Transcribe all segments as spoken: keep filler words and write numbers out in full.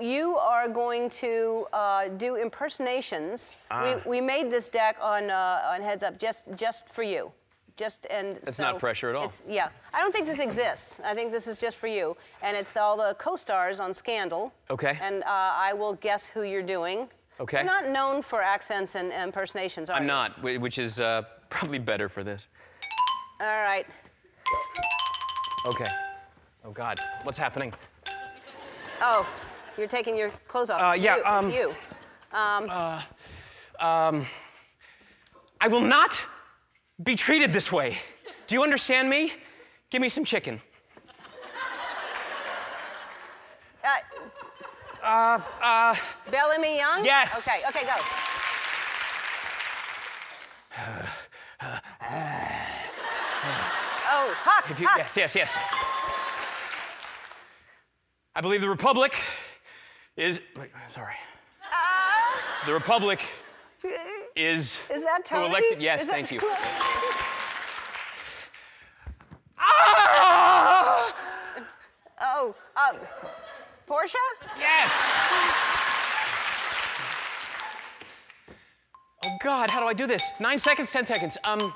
you are going to uh, do impersonations. Ah. We, we made this deck on uh, on Heads Up just just for you. Just and it's so not pressure at all. It's, yeah, I don't think this exists. I think this is just for you, and it's all the co-stars on Scandal. Okay. And uh, I will guess who you're doing. Okay. You're not known for accents and, and impersonations, are I'm you? not, which is uh, probably better for this. All right. Okay. Oh God, what's happening? Oh, you're taking your clothes off. Uh, it's yeah. You. Um, it's you. Um, uh, um. I will not be treated this way. Do you understand me? Give me some chicken. Uh, uh, uh, Bellamy Young? Yes. Okay, okay, go. Uh, uh, uh, oh, Huck, if you, Huck. Yes, yes, yes. I believe the Republic is... Wait, sorry. Uh, the Republic is... Is that Tony? Elected, yes, is thank you. Oh, uh, Portia? Yes! Oh, God, how do I do this? Nine seconds, ten seconds. Um,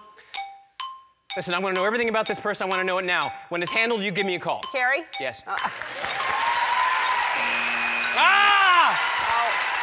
listen, I want to know everything about this person. I want to know it now. When it's handled, you give me a call. Carrie? Yes. Uh, ah! Oh.